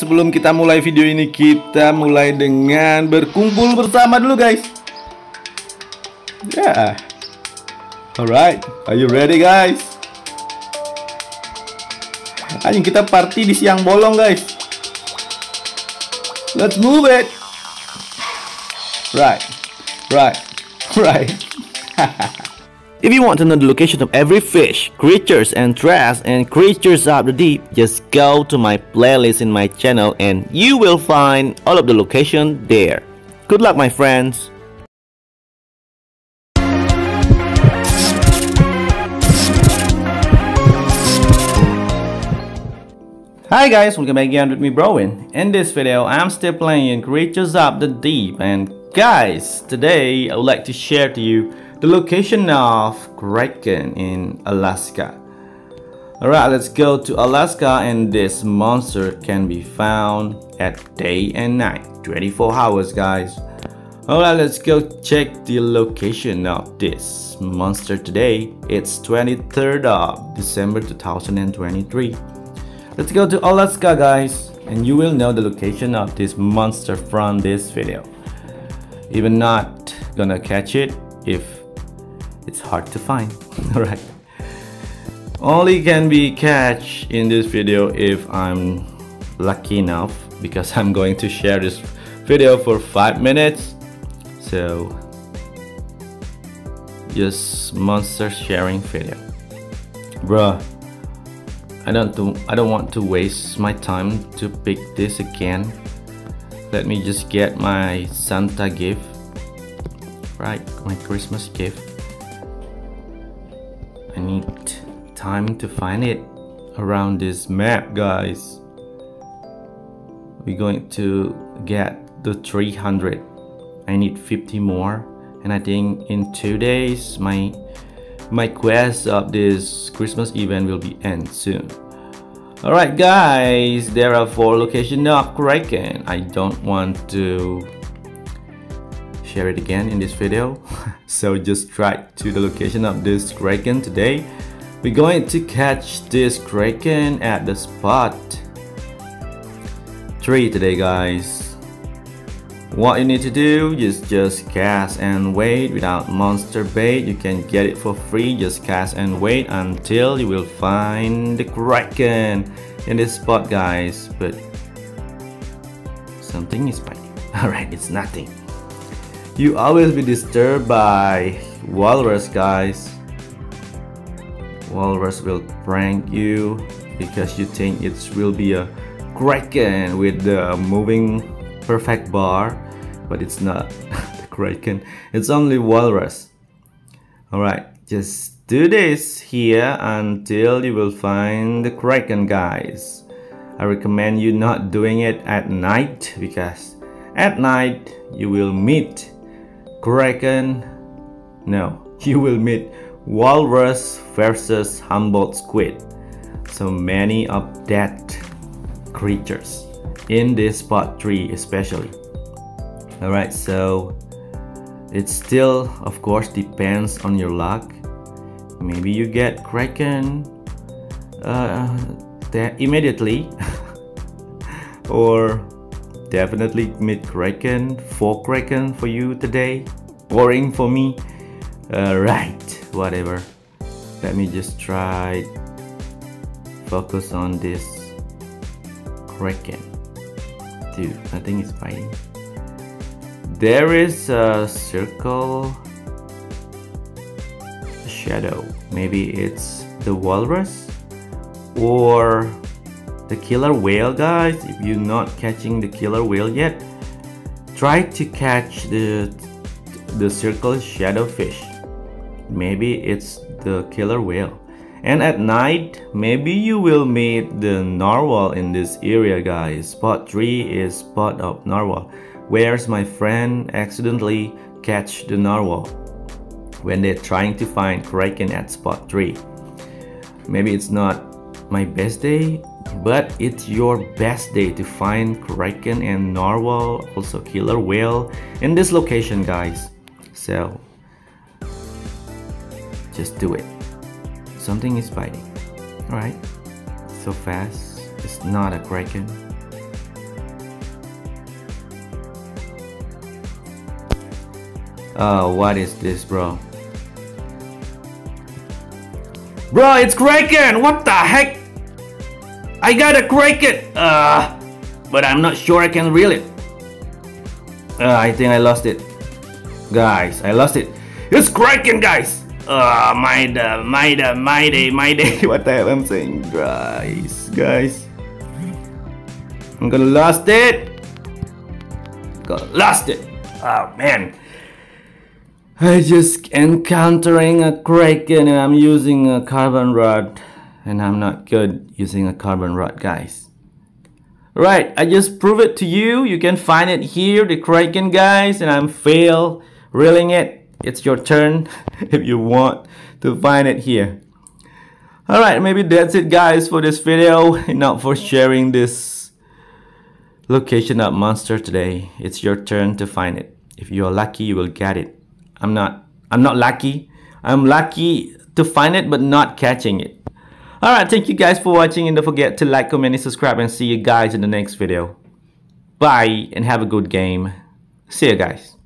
Sebelum kita mulai video ini, kita mulai dengan berkumpul bersama dulu, guys. Yeah. Alright, are you ready, guys? Anjing, kita party di siang bolong, guys. Let's move it. Right, right, right. If you want to know the location of every fish, creatures and trash and creatures of the deep, just go to my playlist in my channel and you will find all of the location there. Good luck, my friends. Hi guys, welcome back again with me, Browin. In this video, I'm still playing Creatures of the Deep, and guys, today I would like to share to you the location of Kraken in Alaska. Alright, let's go to Alaska, and this monster can be found at day and night, 24 hours, guys. Alright, let's go check the location of this monster today. It's 23rd of December 2023. Let's go to Alaska, guys, and you will know the location of this monster from this video. Even not gonna catch it if it's hard to find. Alright, only can be catch in this video if I'm lucky enough, because I'm going to share this video for 5 minutes. So just monster sharing video, bruh. I don't want to waste my time to pick this again. Let me just get my Santa gift, right, my Christmas gift. I need time to find it around this map, guys. We're going to get the 300. I need 50 more, and I think in 2 days my quest of this Christmas event will be end soon. Alright guys, there are 4 locations of Kraken. I don't want to share it again in this video. So just try to the location of this Kraken today. We're going to catch this Kraken at the spot 3 today, guys. What you need to do is just cast and wait without monster bait. You can get it for free. Just cast and wait until you will find the Kraken in this spot, guys. But something is biting. Alright, it's nothing. You always be disturbed by walrus, guys. Walrus will prank you because you think it will be a Kraken with the moving perfect bar, but it's not the Kraken, it's only walrus. Alright, just do this here until you will find the Kraken, guys. I recommend you not doing it at night, because at night you will meet Kraken, no, you will meet walrus versus Humboldt squid. So many of that creatures in this spot 3 especially. Alright, so it still of course depends on your luck. Maybe you get Kraken immediately or definitely meet Kraken, 4 Kraken for you today. Boring for me. Right, whatever. Let me just try focus on this Kraken. Dude, nothing is biting. There is a circle shadow. Maybe it's the walrus or the killer whale, guys. If you're not catching the killer whale yet, try to catch the circle shadow fish. Maybe it's the killer whale. And at night, maybe you will meet the narwhal in this area, guys. Spot 3 is spot of narwhal. Where's my friend accidentally catch the narwhal when they're trying to find Kraken at spot 3. Maybe it's not my best day, but it's your best day to find Kraken and narwhal, also killer whale, in this location, guys. So just do it. Something is biting. Alright, so fast. It's not a Kraken, What is this, bro? Bro, it's Kraken! What the heck? I got a Kraken! But I'm not sure I can reel it. I think I lost it. Guys, I lost it. It's Kraken, guys! My day. What the hell I'm saying? Guys. I'm gonna lost it. Oh man. I just encountering a Kraken and I'm using a carbon rod. And I'm not good using a carbon rod, guys. Right, I just prove it to you. You can find it here, the Kraken, guys. And I'm fail reeling it. It's your turn if you want to find it here. Alright, maybe that's it, guys, for this video. And not for sharing this location of monster today. It's your turn to find it. If you're lucky, you will get it. I'm not lucky. I'm lucky to find it, but not catching it. Alright, thank you guys for watching, and don't forget to like, comment, and subscribe, and see you guys in the next video. Bye, and have a good game. See you guys.